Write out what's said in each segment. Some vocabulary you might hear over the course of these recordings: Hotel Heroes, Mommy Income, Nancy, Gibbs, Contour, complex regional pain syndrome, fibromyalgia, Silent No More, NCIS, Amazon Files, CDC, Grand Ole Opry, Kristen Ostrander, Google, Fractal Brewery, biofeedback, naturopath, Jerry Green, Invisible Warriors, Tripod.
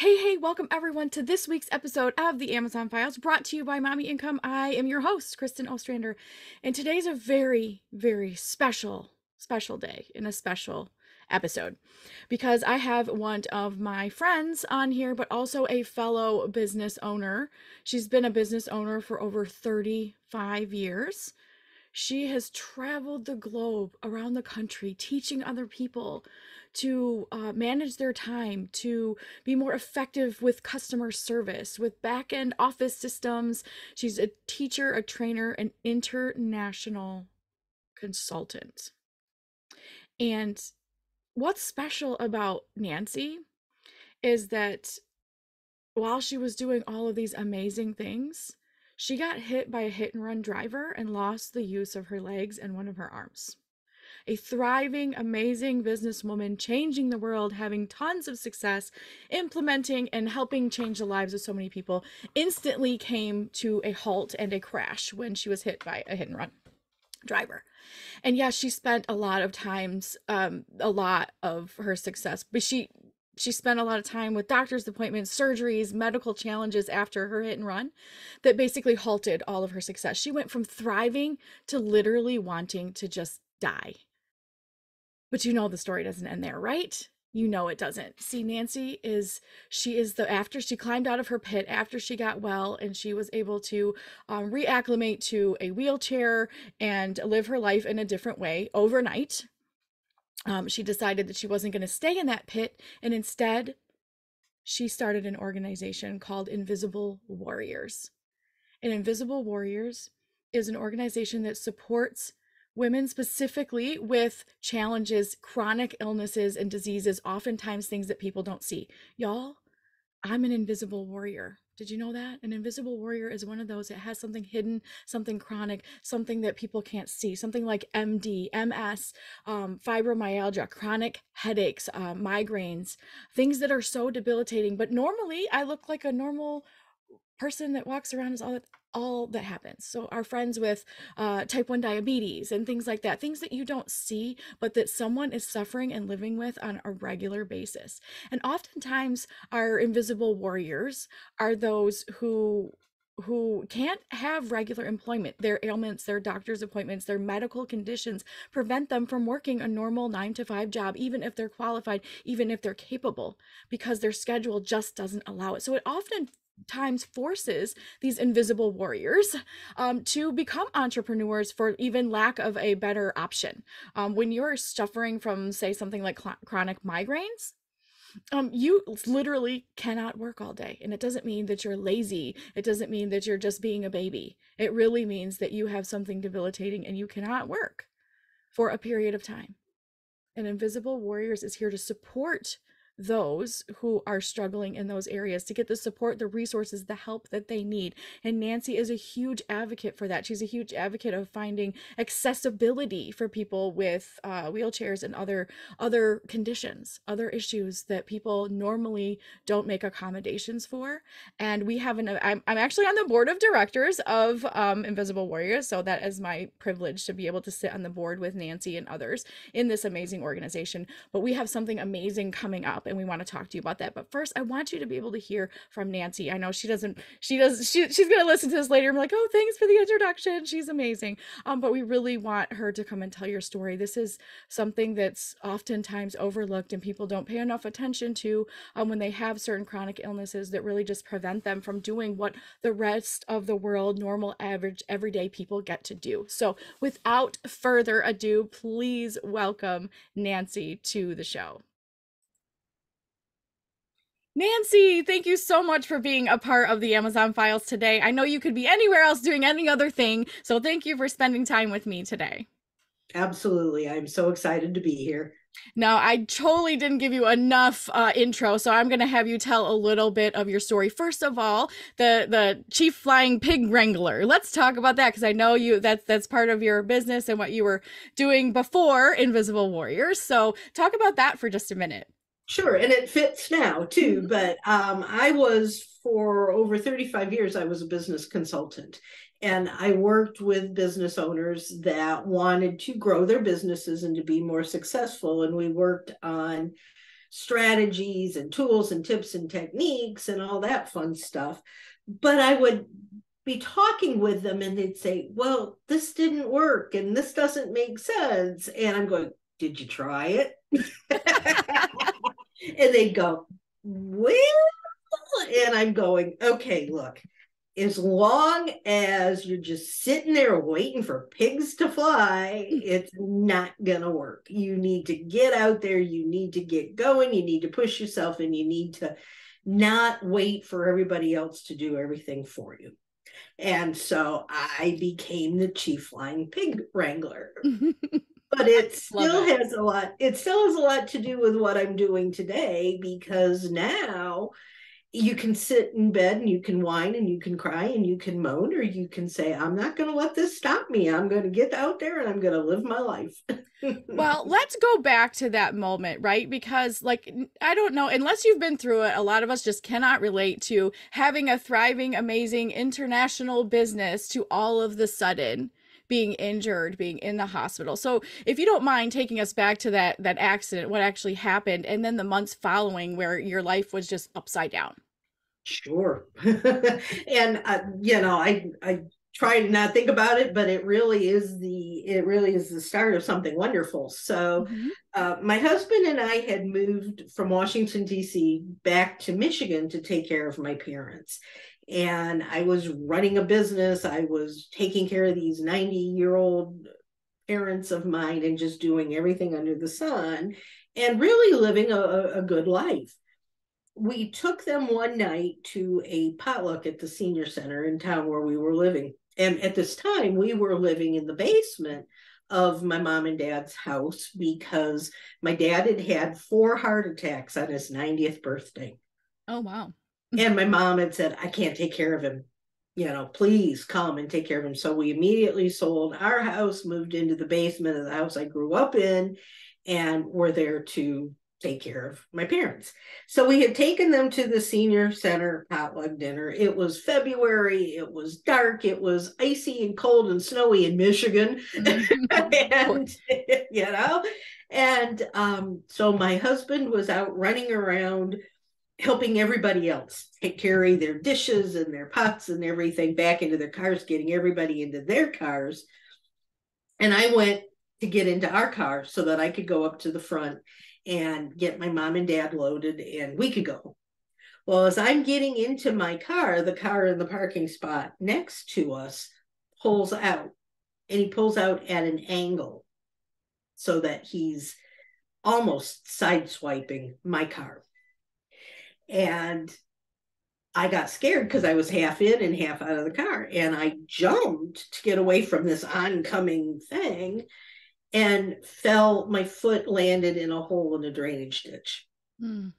Hey, welcome everyone to this week's episode of the Amazon Files, brought to you by Mommy Income. I am your host, Kristen Ostrander, and today's a very, very special day and a special episode because I have one of my friends on here, but also a fellow business owner. She's been a business owner for over 35 years. She has traveled the globe, around the country, teaching other people to manage their time, to be more effective with customer service, with back-end office systems. She's a teacher, a trainer, an international consultant. And what's special about Nancy is that while she was doing all of these amazing things, she got hit by a hit-and-run driver and lost the use of her legs and one of her arms. A thriving, amazing businesswoman, changing the world, having tons of success, implementing and helping change the lives of so many people, instantly came to a halt and a crash when she was hit by a hit-and-run driver. And yeah, she spent a lot of times, a lot of her success, but she spent a lot of time with doctor's appointments, surgeries, medical challenges after her hit and run that basically halted all of her success. She went from thriving to literally wanting to just die. But you know the story doesn't end there, right? You know it doesn't. See, Nancy after she climbed out of her pit, after she got well and she was able to reacclimate to a wheelchair and live her life in a different way overnight, she decided that she wasn't going to stay in that pit, and instead she started an organization called Invisible Warriors. And Invisible Warriors is an organization that supports women specifically with challenges, chronic illnesses and diseases, oftentimes things that people don't see. Y'all, I'm an invisible warrior. Did you know that? An invisible warrior is one of those that has something hidden, something chronic, something that people can't see, something like MD, MS, fibromyalgia, chronic headaches, migraines, things that are so debilitating. But normally I look like a normal person that walks around is all that happens. So our friends with type 1 diabetes and things like that, things that you don't see, but that someone is suffering and living with on a regular basis. And oftentimes our invisible warriors are those who can't have regular employment. Their ailments, their doctor's appointments, their medical conditions prevent them from working a normal 9-to-5 job, even if they're qualified, even if they're capable, because their schedule just doesn't allow it. So it oftentimes forces these invisible warriors to become entrepreneurs for even lack of a better option. When you're suffering from, say, something like chronic migraines, you literally cannot work all day. And it doesn't mean that you're lazy. It doesn't mean that you're just being a baby. It really means that you have something debilitating and you cannot work for a period of time. And Invisible Warriors is here to support those who are struggling in those areas, to get the support, the resources, the help that they need. And Nancy is a huge advocate for that. She's a huge advocate of finding accessibility for people with wheelchairs and other conditions, other issues that people normally don't make accommodations for. And we have I'm actually on the board of directors of Invisible Warriors, so that is my privilege to be able to sit on the board with Nancy and others in this amazing organization. But we have something amazing coming up, and we want to talk to you about that. But first, I want you to be able to hear from Nancy. I know she's going to listen to this later and be like, oh, thanks for the introduction. She's amazing. But we really want her to come and tell your story. This is something that's oftentimes overlooked and people don't pay enough attention to when they have certain chronic illnesses that really just prevent them from doing what the rest of the world, normal, average, everyday people get to do. So without further ado, please welcome Nancy to the show. Nancy, thank you so much for being a part of the Amazon Files today. I know you could be anywhere else doing any other thing, so thank you for spending time with me today. Absolutely. I'm so excited to be here. Now, I totally didn't give you enough intro, so I'm going to have you tell a little bit of your story. First of all, the Chief Flying Pig Wrangler. Let's talk about that, because I know that's part of your business and what you were doing before Invisible Warriors. So talk about that for just a minute. Sure. And it fits now too, but I was, for over 35 years, I was a business consultant, and I worked with business owners that wanted to grow their businesses and to be more successful. And we worked on strategies and tools and tips and techniques and all that fun stuff. But I would be talking with them and they'd say, well, this didn't work and this doesn't make sense. And I'm going, did you try it? And they'd go, well, and I'm going, okay, look, as long as you're just sitting there waiting for pigs to fly, it's not going to work. You need to get out there. You need to get going. You need to push yourself and you need to not wait for everybody else to do everything for you. And so I became the chief flying pig wrangler. But it still has a lot. It still has a lot to do with what I'm doing today, because now you can sit in bed and you can whine and you can cry and you can moan, or you can say, I'm not going to let this stop me. I'm going to get out there and I'm going to live my life. Well, let's go back to that moment, right? Because, like, I don't know, unless you've been through it, a lot of us just cannot relate to having a thriving, amazing international business to all of the sudden being injured, being in the hospital. So if you don't mind taking us back to that accident, what actually happened, and then the months following where your life was just upside down. Sure. And, you know, I try to not think about it, but it really is the start of something wonderful. So my husband and I had moved from Washington, D.C. back to Michigan to take care of my parents. And I was running a business. I was taking care of these 90-year-old parents of mine and just doing everything under the sun and really living a good life. We took them one night to a potluck at the senior center in town where we were living. And at this time, we were living in the basement of my mom and dad's house because my dad had had 4 heart attacks on his 90th birthday. Oh, wow. And my mom had said, I can't take care of him. You know, please come and take care of him. So we immediately sold our house, moved into the basement of the house I grew up in, and were there to take care of my parents. So we had taken them to the senior center potluck dinner. It was February. It was dark. It was icy and cold and snowy in Michigan. And, you know, and so my husband was out running around helping everybody else carry their dishes and their pots and everything back into their cars, getting everybody into their cars. And I went to get into our car so that I could go up to the front and get my mom and dad loaded and we could go. Well, as I'm getting into my car, the car in the parking spot next to us pulls out, and he pulls out at an angle so that he's almost sideswiping my car. And I got scared because I was half in and half out of the car. And I jumped to get away from this oncoming thing and fell. My foot landed in a hole in a drainage ditch. Mm.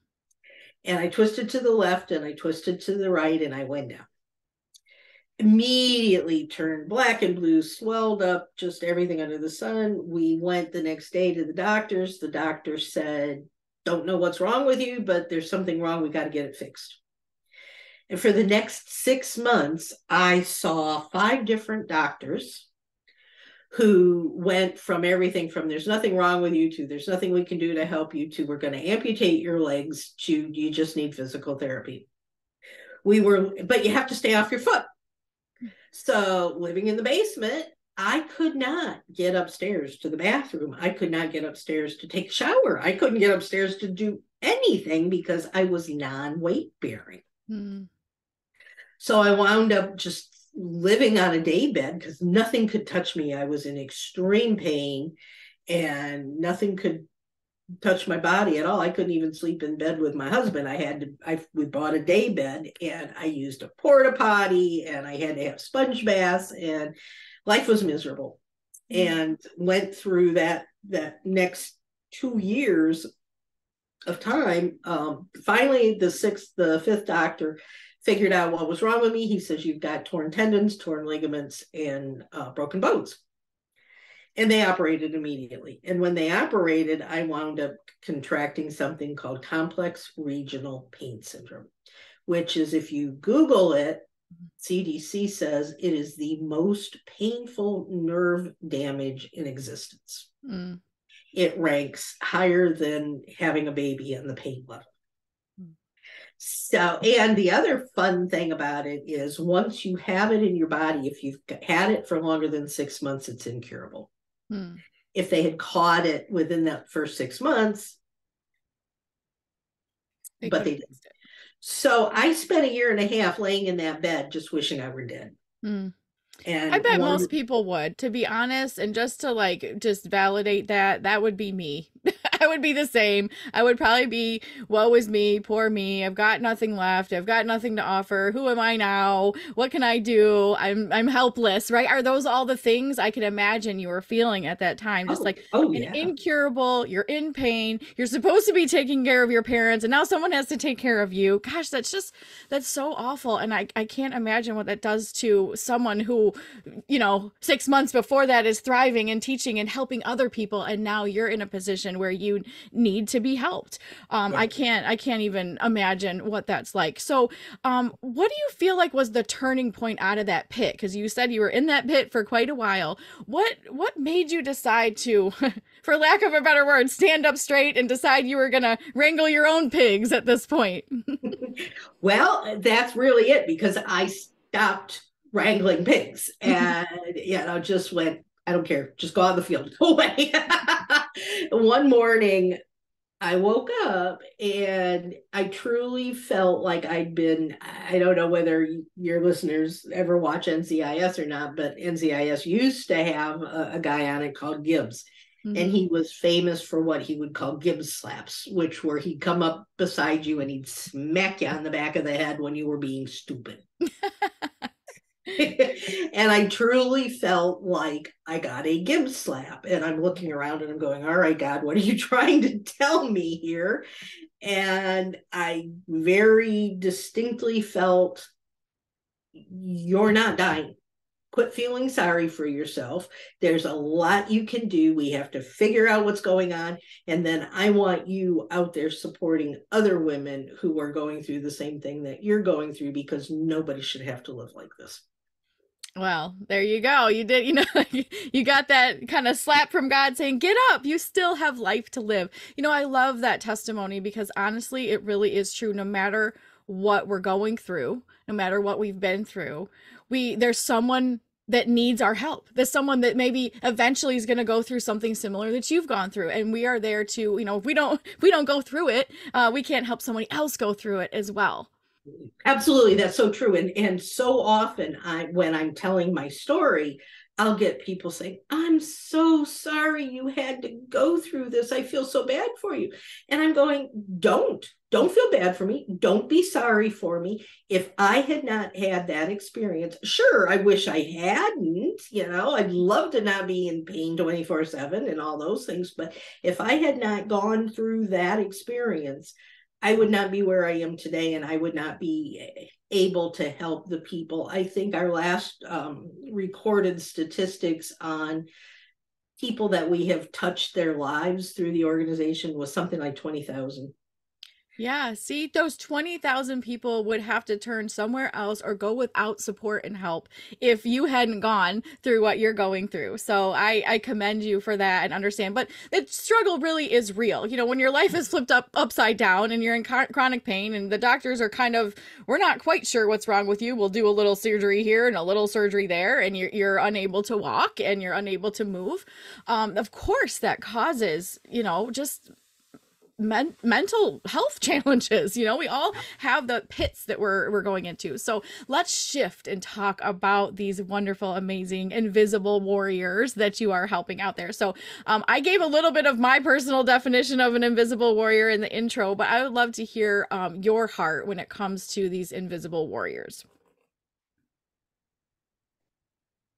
And I twisted to the left and I twisted to the right and I went down. Immediately turned black and blue, swelled up, just everything under the sun. We went the next day to the doctors. The doctor said, don't know what's wrong with you, but there's something wrong. We got to get it fixed. And for the next 6 months, I saw 5 different doctors who went from everything from there's nothing wrong with you to there's nothing we can do to help you to we're going to amputate your legs to you just need physical therapy. But you have to stay off your foot. So living in the basement, I could not get upstairs to the bathroom. I could not get upstairs to take a shower. I couldn't get upstairs to do anything because I was non-weight bearing. Mm. So I wound up just living on a day bed because nothing could touch me. I was in extreme pain and nothing could touch my body at all. I couldn't even sleep in bed with my husband. We bought a day bed and I used a porta potty and I had to have sponge baths and life was miserable, and went through that next 2 years of time. Finally, the fifth doctor figured out what was wrong with me. He says, you've got torn tendons, torn ligaments, and broken bones. And they operated immediately. And when they operated, I wound up contracting something called complex regional pain syndrome, which is, if you Google it, CDC says it is the most painful nerve damage in existence. Mm. it ranks higher than having a baby on the pain level. So, and the other fun thing about it is once you have it in your body, if you've had it for longer than 6 months, it's incurable. Hmm. If they had caught it within that first 6 months, but they didn't. So I spent 1.5 years laying in that bed, just wishing I were dead. Hmm. And I bet most people would, to be honest. And just to just validate that, that would be me. I would be the same. I would probably be, woe is me, poor me. I've got nothing left. I've got nothing to offer. Who am I now? What can I do? I'm helpless, right? Are those all the things I can imagine you were feeling at that time? Just incurable, you're in pain, you're supposed to be taking care of your parents, and now someone has to take care of you. Gosh, that's so awful. And I can't imagine what that does to someone who, 6 months before that is thriving and teaching and helping other people. And now you're in a position where you need to be helped. I can't even imagine what that's like. So what do you feel like was the turning point out of that pit? Because you said you were in that pit for quite a while. What made you decide to, for lack of a better word, stand up straight and decide you were going to wrangle your own pigs at this point? Well, that's really it, because I stopped wrangling pigs and, just went, I don't care, just go out in the field, go away. One morning I woke up and I truly felt like I'd been, I don't know whether your listeners ever watch NCIS or not, but NCIS used to have a guy on it called Gibbs. Mm-hmm. And he was famous for what he would call Gibbs slaps, which were he'd come up beside you and he'd smack you on the back of the head when you were being stupid. And I truly felt like I got a Gibbs slap, and I'm looking around and I'm going, all right, God, what are you trying to tell me here? And I very distinctly felt, you're not dying. Quit feeling sorry for yourself. There's a lot you can do. We have to figure out what's going on. And then I want you out there supporting other women who are going through the same thing that you're going through, because nobody should have to live like this. Well, there you go. You did, you got that kind of slap from God saying, get up, you still have life to live. I love that testimony, because honestly, it really is true. No matter what we're going through, no matter what we've been through, there's someone that needs our help. There's someone that maybe eventually is going to go through something similar that you've gone through. And we are there to, if we don't go through it, we can't help somebody else go through it as well. Absolutely. That's so true. And so often when I'm telling my story, I'll get people saying, I'm so sorry you had to go through this. I feel so bad for you. And I'm going, don't feel bad for me. Don't be sorry for me. If I had not had that experience, sure, I wish I hadn't, I'd love to not be in pain 24/7 and all those things. But if I had not gone through that experience, I would not be where I am today, and I would not be able to help the people. I think our last recorded statistics on people that we have touched their lives through the organization was something like 20,000. Yeah, see, those 20,000 people would have to turn somewhere else or go without support and help if you hadn't gone through what you're going through. So I commend you for that and understand. But the struggle really is real. When your life is flipped upside down and you're in chronic pain and the doctors are kind of, we're not quite sure what's wrong with you. We'll do a little surgery here and a little surgery there, and you're unable to walk and you're unable to move. Of course, that causes, just mental health challenges. We all have the pits that we're going into. So let's shift and talk about these wonderful, amazing, invisible warriors that you are helping out there. So I gave a little bit of my personal definition of an invisible warrior in the intro, but I would love to hear your heart when it comes to these invisible warriors.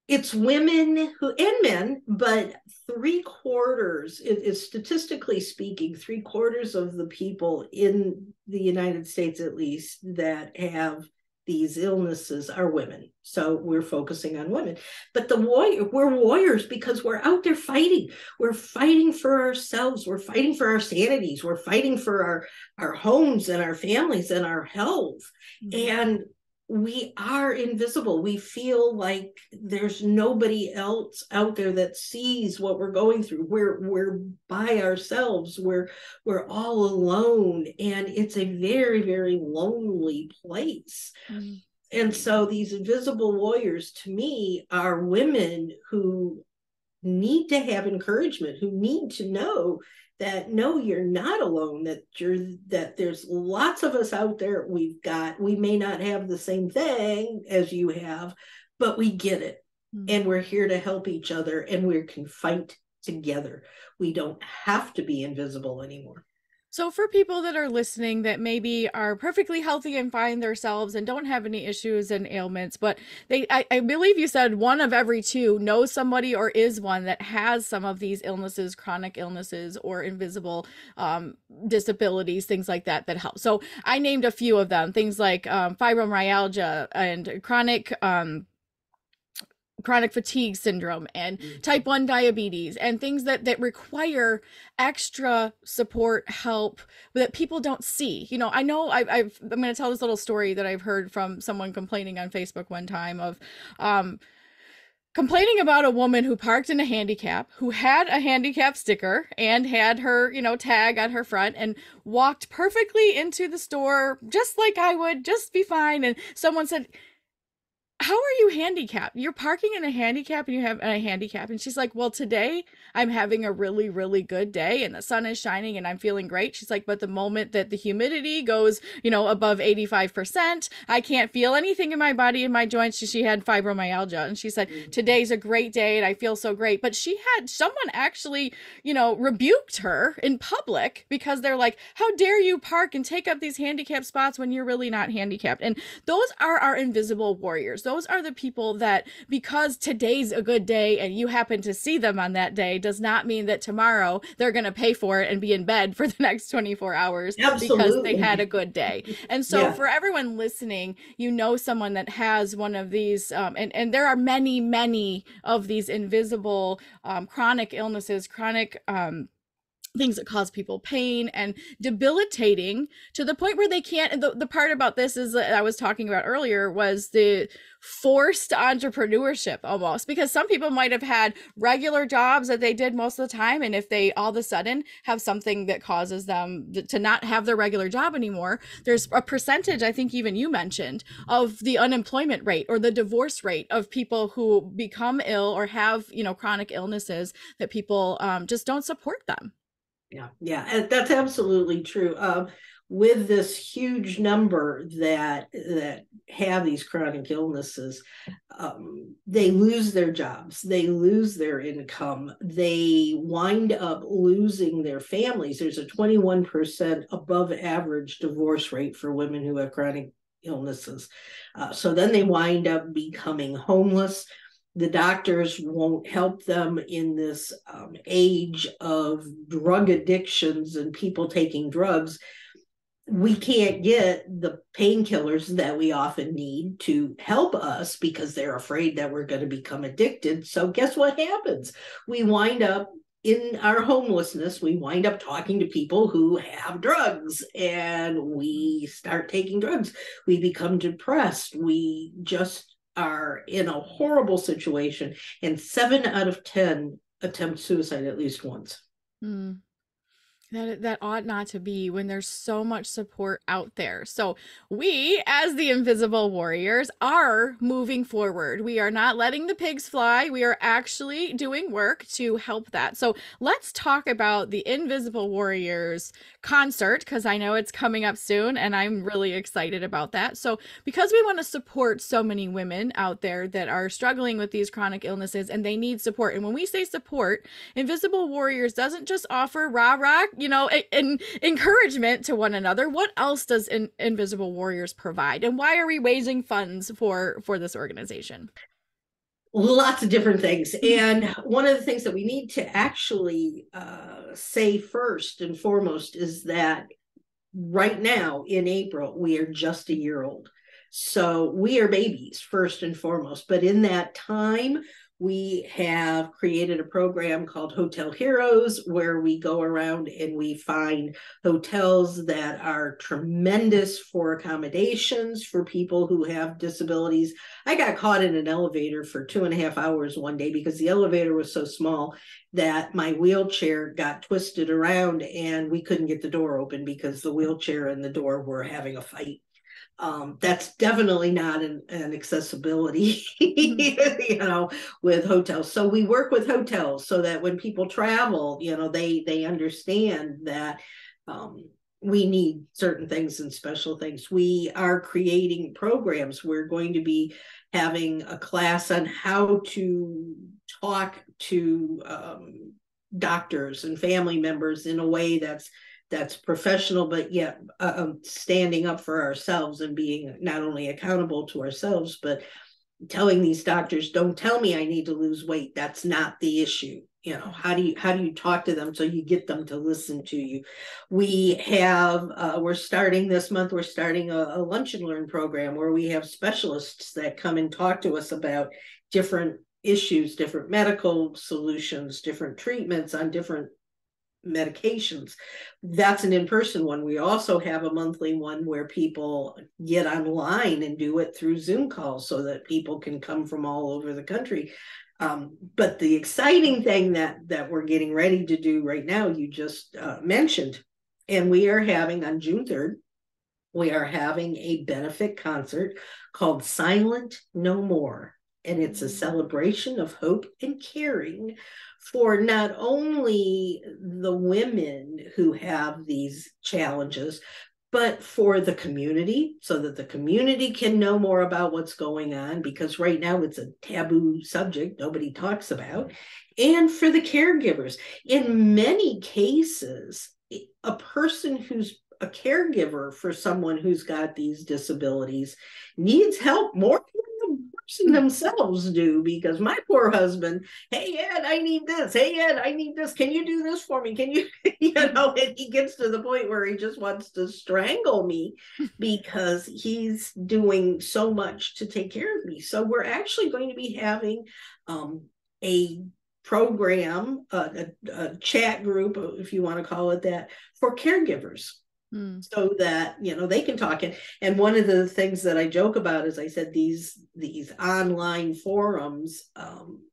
It's women who, and men, but 3/4, is statistically speaking, 3/4 of the people in the United States, at least, that have these illnesses are women. So we're focusing on women. But we're warriors because we're out there fighting. We're fighting for ourselves. We're fighting for our sanities. We're fighting for our homes and our families and our health. Mm-hmm. And we are invisible. We feel like there's nobody else out there that sees what we're going through. We're by ourselves. We're all alone. And it's a very, very lonely place. Mm-hmm. And so these invisible warriors, to me, are women who need to have encouragement, who need to know that no, you're not alone, that there's lots of us out there. We may not have the same thing as you have, but we get it. Mm-hmm. And we're here to help each other, and we can fight together. We don't have to be invisible anymore. So for people that are listening that maybe are perfectly healthy and fine themselves and don't have any issues and ailments, but they, I believe you said one of every two knows somebody or is one that has some of these illnesses, chronic illnesses or invisible disabilities, things like that, that help. So I named a few of them, things like fibromyalgia and chronic fatigue syndrome and type 1 diabetes and things that require extra support, help that people don't see. You know, I know I'm going to tell this little story that I've heard from someone complaining on Facebook one time of complaining about a woman who parked in a handicap, who had a handicap sticker and had her, you know, tag on her front and walked perfectly into the store, just like I would, just be fine. And someone said, "How are you handicapped? You're parking in a handicap and you have a handicap." And she's like, "Well, today I'm having a really, really good day and the sun is shining and I'm feeling great." She's like, "But the moment that the humidity goes, you know, above 85%, I can't feel anything in my body, in my joints." She had fibromyalgia. And she said, "Today's a great day and I feel so great." But she had someone actually, you know, rebuked her in public because they're like, "How dare you park and take up these handicapped spots when you're really not handicapped?" And those are our invisible warriors. Those are the people that, because today's a good day and you happen to see them on that day, does not mean that tomorrow they're going to pay for it and be in bed for the next 24 hours Absolutely. Because they had a good day. And so yeah. for everyone listening, you know someone that has one of these, and there are many, many of these invisible chronic illnesses, chronic things that cause people pain and debilitating to the point where they can't. And the part about this is that I was talking about earlier was the forced entrepreneurship almost, because some people might have had regular jobs that they did most of the time. And if they all of a sudden have something that causes them to not have their regular job anymore, there's a percentage, I think even you mentioned, of the unemployment rate or the divorce rate of people who become ill or have, you know, chronic illnesses that people just don't support them. Yeah, that's absolutely true. With this huge number that have these chronic illnesses, they lose their jobs, they lose their income, they wind up losing their families. There's a 21% above average divorce rate for women who have chronic illnesses. So then they wind up becoming homeless. The doctors won't help them in this age of drug addictions and people taking drugs. We can't get the painkillers that we often need to help us because they're afraid that we're going to become addicted. So guess what happens? We wind up in our homelessness. We wind up talking to people who have drugs, and we start taking drugs. We become depressed. We just are in a horrible situation, and 7 out of 10 attempt suicide at least once. That ought not to be, when there's so much support out there. So we, as the invisible warriors, are moving forward. We are not letting the pigs fly. We are actually doing work to help that. So let's talk about the Invisible Warriors concert, because I know it's coming up soon and I'm really excited about that. So because we want to support so many women out there that are struggling with these chronic illnesses and they need support. And when we say support, Invisible Warriors doesn't just offer rah-rah, you know, and encouragement to one another. What else does Invisible Warriors provide, and why are we raising funds for this organization? Lots of different things. And one of the things that we need to actually say first and foremost is that right now in April, we are just a year old. So we are babies first and foremost. But in that time, we have created a program called Hotel Heroes, where we go around and we find hotels that are tremendous for accommodations for people who have disabilities. I got caught in an elevator for 2.5 hours one day because the elevator was so small that my wheelchair got twisted around and we couldn't get the door open because the wheelchair and the door were having a fight. That's definitely not an accessibility, you know, with hotels. So we work with hotels so that when people travel, you know, they understand that we need certain things and special things. We are creating programs. We're going to be having a class on how to talk to doctors and family members in a way that's professional, but yet standing up for ourselves and being not only accountable to ourselves, but telling these doctors, don't tell me I need to lose weight. That's not the issue. You know, how do you talk to them so you get them to listen to you? We have, we're starting this month, we're starting a lunch and learn program where we have specialists that come and talk to us about different issues, different medical solutions, different treatments on different medications. That's an in-person one. We also have a monthly one where people get online and do it through Zoom calls so that people can come from all over the country. But the exciting thing that we're getting ready to do right now, you just mentioned, and we are having on June 3rd, we are having a benefit concert called Silent No More. And it's a celebration of hope and caring for not only the women who have these challenges, but for the community, so that the community can know more about what's going on, because right now it's a taboo subject nobody talks about, and for the caregivers. In many cases, a person who's a caregiver for someone who's got these disabilities needs help more themselves do, because my poor husband, hey Ed, I need this, hey Ed, I need this, can you do this for me, can you, you know, and he gets to the point where he just wants to strangle me because he's doing so much to take care of me. So we're actually going to be having a program, a chat group, if you want to call it that, for caregivers. So that, you know, they can talk. And one of the things that I joke about is I said these online forums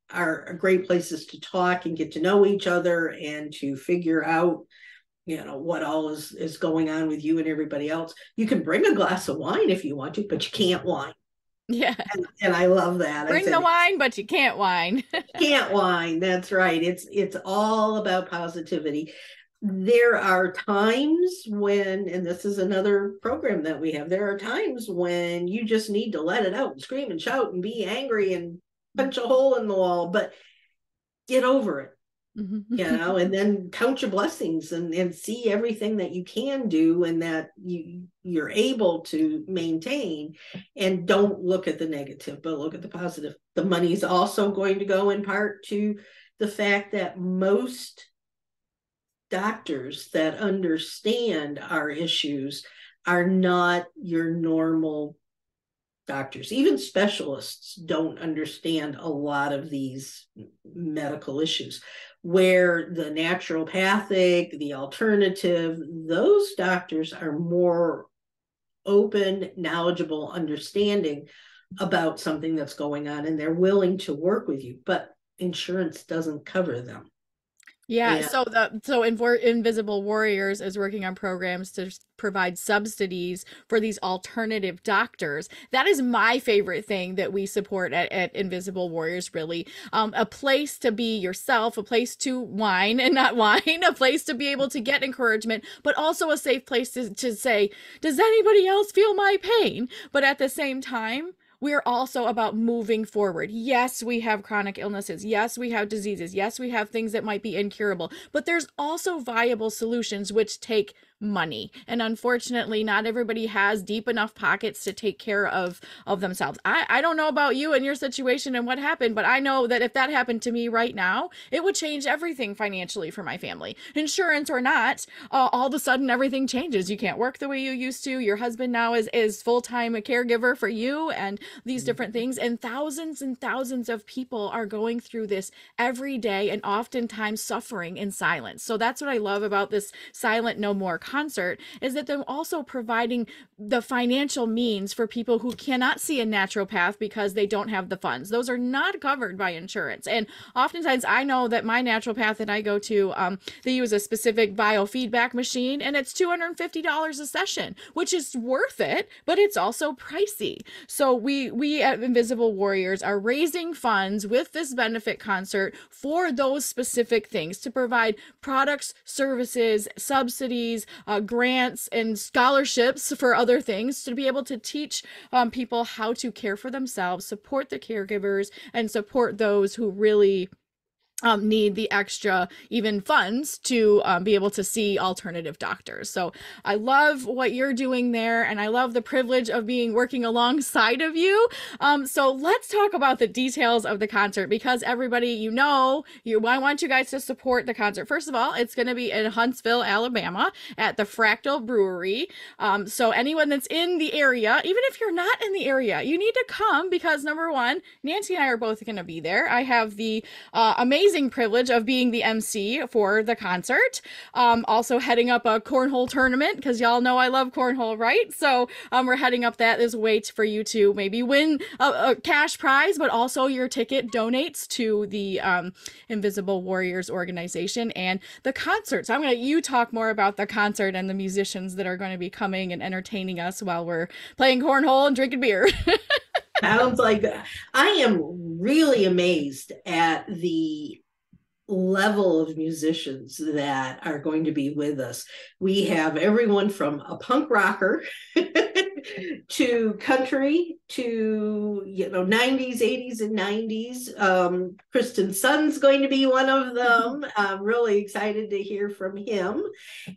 are great places to talk and get to know each other and to figure out, you know, what all is going on with you and everybody else. You can bring a glass of wine if you want to, but you can't wine. Yeah. And I love that. Bring the wine, but you can't wine. Can't wine. That's right. It's all about positivity. There are times when, and this is another program that we have, there are times when you just need to let it out and scream and shout and be angry and punch a hole in the wall, but get over it, you know, and then count your blessings and see everything that you can do and that you're able to maintain, and don't look at the negative, but look at the positive. The money is also going to go in part to the fact that most doctors that understand our issues are not your normal doctors. Even specialists don't understand a lot of these medical issues, where the naturopathic, the alternative, those doctors are more open, knowledgeable, understanding about something that's going on, and they're willing to work with you, but insurance doesn't cover them. Yeah. So Invisible Warriors is working on programs to provide subsidies for these alternative doctors. That is my favorite thing that we support at Invisible Warriors, really. A place to be yourself, a place to whine and not whine, a place to be able to get encouragement, but also a safe place to say, does anybody else feel my pain? But at the same time, we're also about moving forward. Yes, we have chronic illnesses. Yes, we have diseases. Yes, we have things that might be incurable, but there's also viable solutions which take money. And unfortunately, not everybody has deep enough pockets to take care of themselves. I don't know about you and your situation and what happened, but I know that if that happened to me right now, it would change everything financially for my family. Insurance or not, all of a sudden everything changes. You can't work the way you used to. Your husband now is full-time a caregiver for you and these different things. And thousands of people are going through this every day and oftentimes suffering in silence. So that's what I love about this Silent No More concert, is that they're also providing the financial means for people who cannot see a naturopath because they don't have the funds. Those are not covered by insurance. And oftentimes I know that my naturopath that I go to, they use a specific biofeedback machine and it's $250 a session, which is worth it, but it's also pricey. So we at Invisible Warriors are raising funds with this benefit concert for those specific things, to provide products, services, subsidies, grants, and scholarships for other things, to be able to teach people how to care for themselves, support the caregivers, and support those who really need the extra even funds to be able to see alternative doctors. So I love what you're doing there, and I love the privilege of working alongside of you. So let's talk about the details of the concert, because everybody, I want you guys to support the concert. First of all, it's going to be in Huntsville, Alabama, at the Fractal Brewery. So anyone that's in the area, even if you're not in the area, you need to come, because number one, Nancy and I are both going to be there. I have the amazing privilege of being the MC for the concert, also heading up a cornhole tournament, because y'all know I love cornhole, right? So we're heading up that as a way for you to maybe win a cash prize, but also your ticket donates to the Invisible Warriors organization and the concert. So I'm going to talk more about the concert and the musicians that are going to be coming and entertaining us while we're playing cornhole and drinking beer. Sounds like that. I am really amazed at the level of musicians that are going to be with us. We have everyone from a punk rocker to country to 80s and 90s. Kristen Sun's going to be one of them. I'm really excited to hear from him.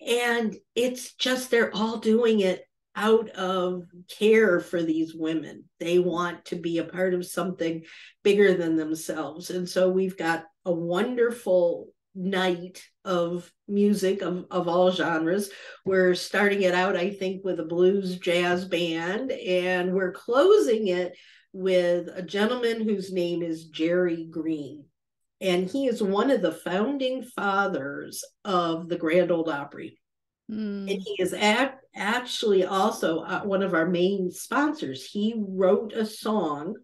And it's just, they're all doing it out of care for these women. They want to be a part of something bigger than themselves. And so we've got a wonderful night of music of all genres. We're starting it out, I think, with a blues jazz band, and we're closing it with a gentleman whose name is Jerry Green. And he is one of the founding fathers of the Grand Ole Opry. And he is actually also one of our main sponsors. He wrote a song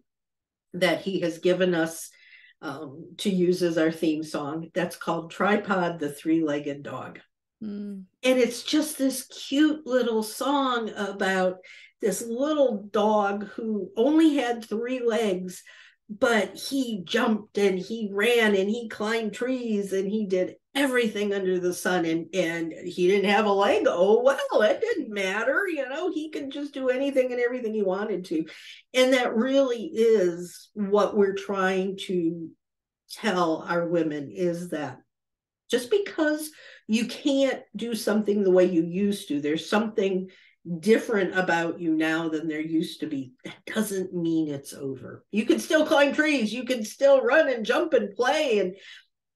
that he has given us to use as our theme song. That's called Tripod, the Three-Legged Dog. Mm. And it's just this cute little song about this little dog who only had 3 legs, but he jumped and he ran and he climbed trees and he did everything under the sun, and he didn't have a leg. Oh, well, it didn't matter. He could just do anything and everything he wanted to. And that really is what we're trying to tell our women, is that just because you can't do something the way you used to, there's something different about you now than there used to be, that doesn't mean it's over. You can still climb trees. You can still run and jump and play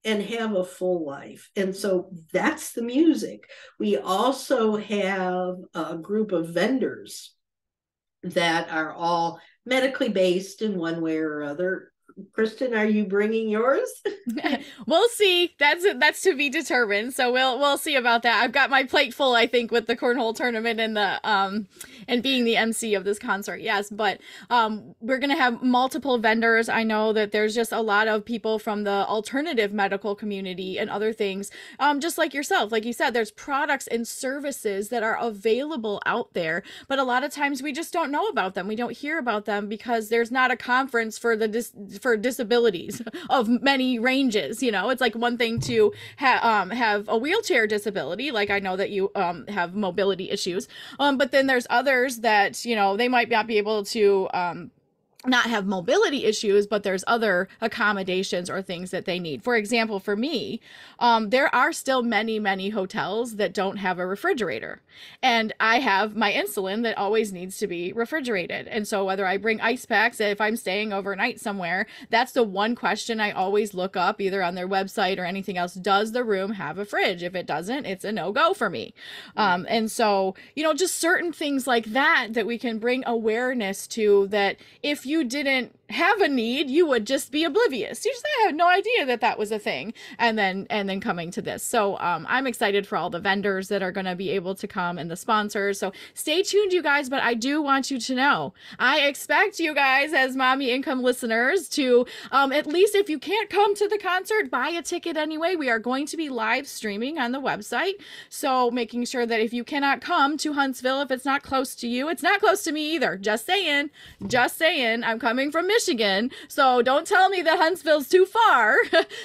and have a full life. And so that's the music. We also have a group of vendors that are all medically based in one way or other. Kristen, are you bringing yours? We'll see. That's to be determined. So we'll see about that. I've got my plate full, I think, with the cornhole tournament and the and being the MC of this concert. Yes, but we're gonna have multiple vendors. I know that there's just a lot of people from the alternative medical community and other things. Just like yourself, like you said, there's products and services that are available out there, but a lot of times we just don't know about them. We don't hear about them because there's not a conference for for disabilities of many ranges. It's like one thing to have a wheelchair disability, like I know that you have mobility issues, but then there's others that they might not be able to not have mobility issues, but there's other accommodations or things that they need. For example, for me, there are still many hotels that don't have a refrigerator, and I have my insulin that always needs to be refrigerated. And so whether I bring ice packs, if I'm staying overnight somewhere, that's the one question I always look up either on their website or anything else. Does the room have a fridge? If it doesn't, it's a no-go for me. And so, you know, just certain things like that, that we can bring awareness to, that if you didn't have a need, you would just be oblivious. You just had no idea that that was a thing. And then coming to this. So I'm excited for all the vendors that are going to be able to come and the sponsors. So stay tuned, you guys. But I do want you to know, I expect you guys as Mommy Income listeners to at least, if you can't come to the concert, buy a ticket anyway. We are going to be live streaming on the website. So making sure that if you cannot come to Huntsville, if it's not close to you, it's not close to me either. Just saying, I'm coming from Michigan, so don't tell me that Huntsville's too far.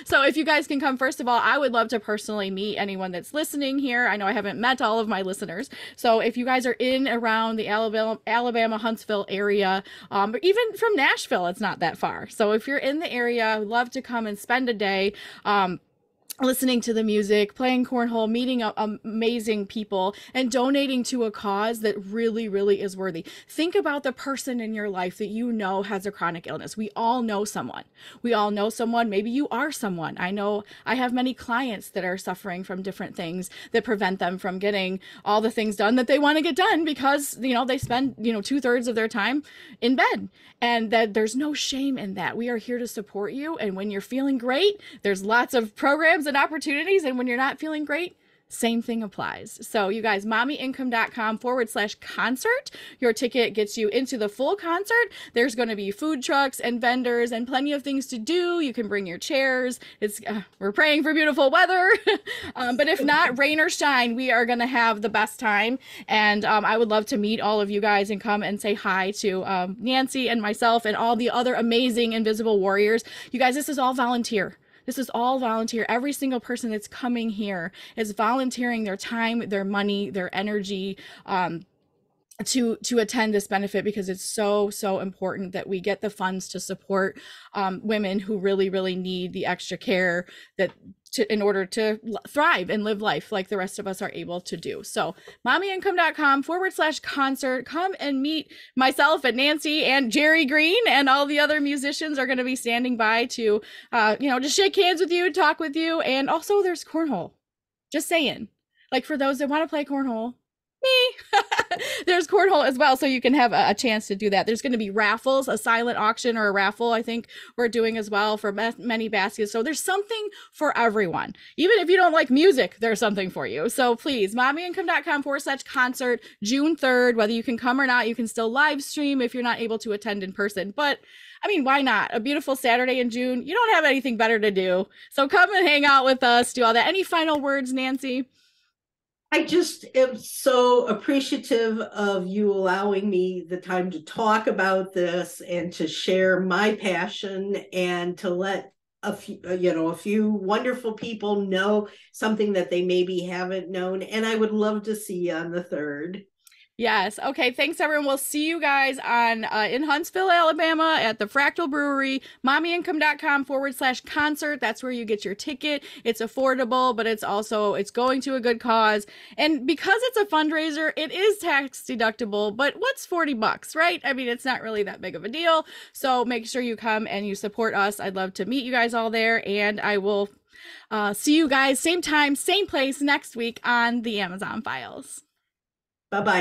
So if you guys can come, first of all, I would love to personally meet anyone that's listening here. I know I haven't met all of my listeners. So if you guys are in around the Alabama, Huntsville area, or even from Nashville, it's not that far. So if you're in the area, I would love to come and spend a day listening to the music, playing cornhole, meeting amazing people, and donating to a cause that really is worthy. Think about the person in your life that you know has a chronic illness. We all know someone. Maybe you are someone. I know I have many clients that are suffering from different things that prevent them from getting all the things done that they want to get done because, you know, they spend, you know, 2/3 of their time in bed. And that there's no shame in that. We are here to support you. And when you're feeling great, there's lots of programs and opportunities, and when you're not feeling great, same thing applies. So you guys, mommyincome.com/concert, your ticket gets you into the full concert. There's going to be food trucks and vendors and plenty of things to do. You can bring your chairs. It's we're praying for beautiful weather. But if not, rain or shine, we are going to have the best time. And I would love to meet all of you guys and come and say hi to Nancy and myself and all the other amazing Invisible Warriors. You guys, this is all volunteer. This is all volunteer. Every single person that's coming here is volunteering their time, their money, their energy, to attend this benefit, because it's so important that we get the funds to support women who really need the extra care that in order to thrive and live life like the rest of us are able to do. So mommyincome.com/concert. Come and meet myself and Nancy and Jerry Green, and all the other musicians are going to be standing by to, you know, just shake hands with you, talk with you. And also there's cornhole. Just saying, like, for those that want to play cornhole, me. There's cornhole as well, so you can have a chance to do that. There's going to be raffles, a silent auction or a raffle, I think we're doing as well, for many baskets. So there's something for everyone. Even if you don't like music, there's something for you. So please, mommyincome.com/concert, June 3rd. Whether you can come or not, you can still live stream if you're not able to attend in person. But I mean, why not? A beautiful Saturday in June. You don't have anything better to do. So come and hang out with us, do all that. Any final words, Nancy? I just am so appreciative of you allowing me the time to talk about this and to share my passion and to let a few wonderful people know something that they maybe haven't known. And I would love to see you on the 3rd. Yes. Okay. Thanks, everyone. We'll see you guys on in Huntsville, Alabama, at the Fractal Brewery. Mommyincome.com/concert. That's where you get your ticket. It's affordable, but it's also, it's going to a good cause. And because it's a fundraiser, it is tax deductible. But what's $40, right? I mean, it's not really that big of a deal. So make sure you come and you support us. I'd love to meet you guys all there, and I will see you guys same time, same place next week on the Amazon Files. Bye bye.